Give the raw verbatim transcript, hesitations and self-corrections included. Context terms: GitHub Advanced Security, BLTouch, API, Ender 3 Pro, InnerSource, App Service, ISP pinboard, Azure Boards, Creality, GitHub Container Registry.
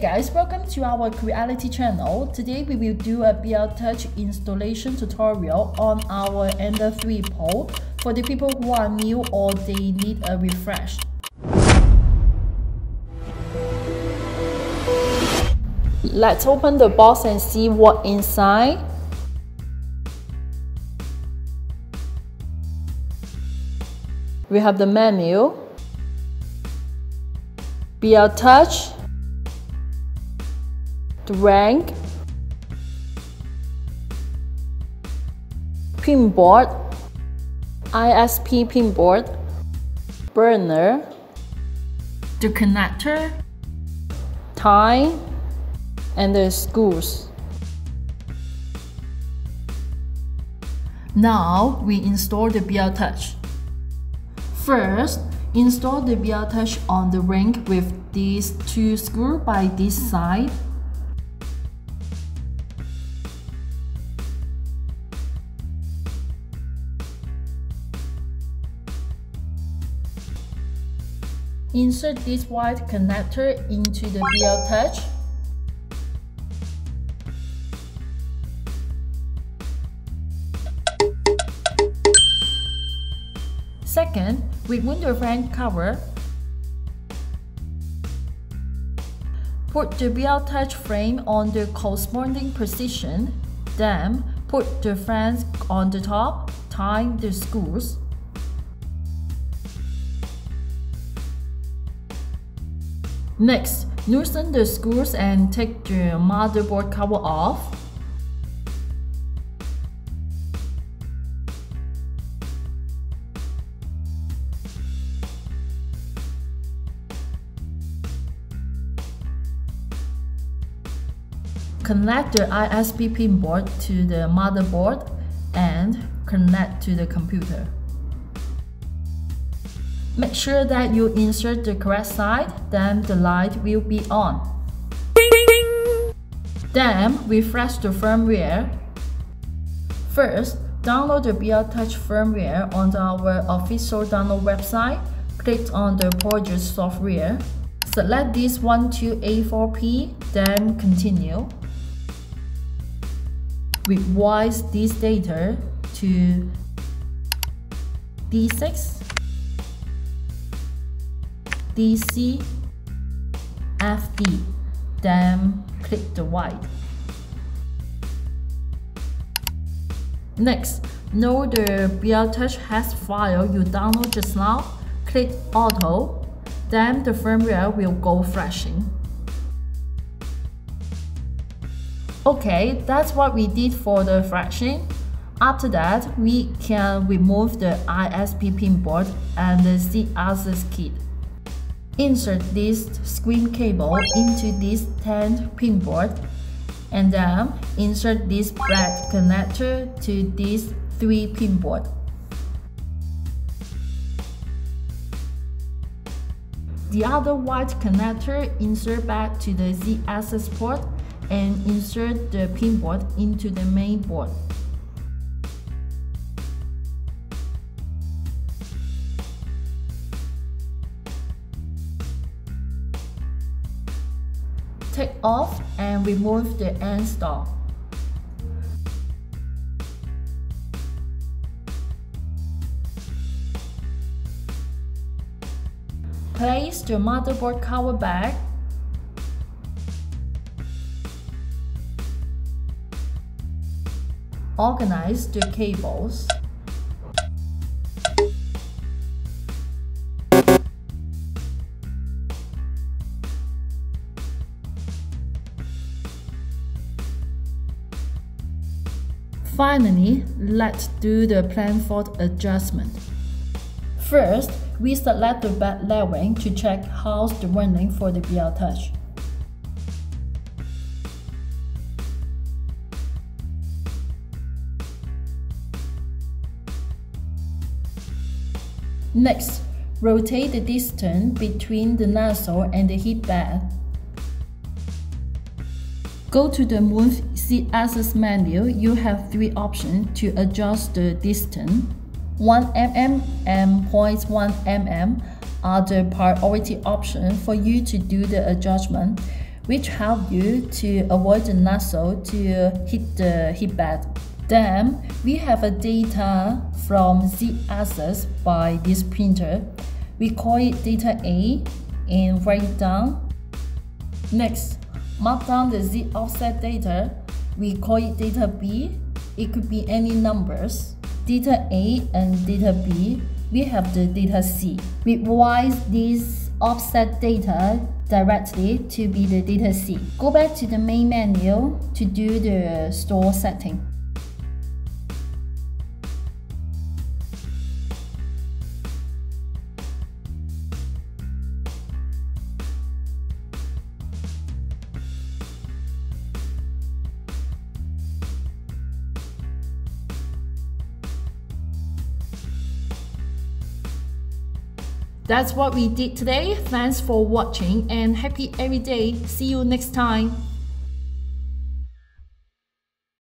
guys, welcome to our Creality channel. Today we will do a BLTouch installation tutorial on our Ender three Pro for the people who are new or they need a refresh. Let's open the box and see what's inside. We have the menu, BLTouch, the rank, pinboard, I S P pinboard, burner, the connector, tie, and the screws. Now we install the BLTouch. First, install the BLTouch on the rank with these two screws by this side. Insert this white connector into the BLTouch. Second, remove the rank cover. Put the BLTouch frame on the corresponding position. Then, put the frames on the top, tie the screws. Next, loosen the screws and take the motherboard cover off. Connect the I S P pinboard to the motherboard and connect to the computer. Make sure that you insert the correct side, then the light will be on. Ding, ding, ding. Then refresh the firmware. First, download the BLTouch firmware on our official download website. Click on the project software. Select this one two eight four P, then continue. Revise this data to D six, D C, F D, then click the white. Next, know the BLTouch has file you download just now. Click Auto, then the firmware will go flashing. Okay, that's what we did for the flashing. After that, we can remove the I S P pinboard and the Z-axis kit. Insert this screen cable into this ten pinboard, and then insert this black connector to this three pinboard. The other white connector insert back to the Z-axis port and insert the pinboard into the main board. Take off and remove the end stop. Place the motherboard cover back. Organize the cables. Finally, let's do the planfold adjustment. First, we select the back leveling to check how's the running for the BLTouch. Next, rotate the distance between the nozzle and the heat bed. Go to the Move Z-axis menu. You have three options to adjust the distance. one millimeter and zero point one millimeter are the priority option for you to do the adjustment. which help you to avoid the nozzle to hit the heatbed. Then we have a data from the access by this printer. We call it data A and write it down. Next, mark down the Z offset data. We call it data B. It could be any numbers. Data A and data B, we have the data C. We revise this offset data directly to be the data C. Go back to the main menu to do the store setting. That's what we did today. Thanks for watching and happy every day. See you next time.